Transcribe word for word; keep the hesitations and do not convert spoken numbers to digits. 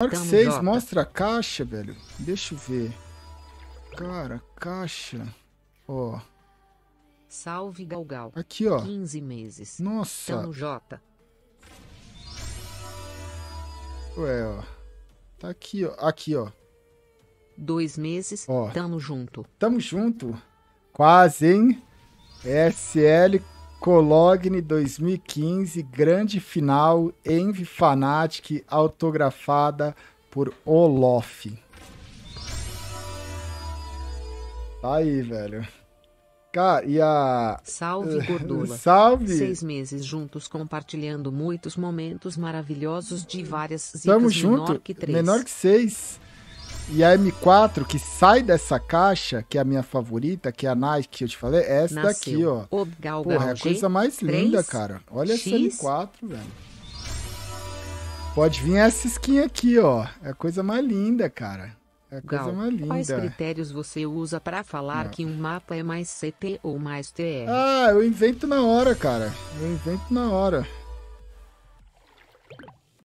Mark seis, mostra a caixa, velho. Deixa eu ver. Cara, caixa. Ó. Salve, Galgal. Aqui, ó. quinze meses. Nossa. Tamo J. Ué, ó. Tá aqui, ó. Aqui, ó. Dois meses. Ó. Tamo junto. Tamo junto. Quase, hein? S L Cologne dois mil e quinze, grande final, Envy Fanatic, autografada por Olof. Tá aí, velho. Cara, e a... Salve, Cordula. Salve. Seis meses juntos, compartilhando muitos momentos maravilhosos de várias zicas. Tamo junto, menor que três. Menor que seis. E a M quatro, que sai dessa caixa, que é a minha favorita, que é a Nike, que eu te falei, é essa Nasceu. Daqui, ó. O Galgal, porra, é a G três, coisa mais linda, cara. Olha X. essa M quatro, velho. Pode vir essa skin aqui, ó. É a coisa mais linda, cara. É a Gal, coisa mais linda. Quais critérios você usa pra falar Não. que um mapa é mais C T ou mais T R? Ah, eu invento na hora, cara. Eu invento na hora.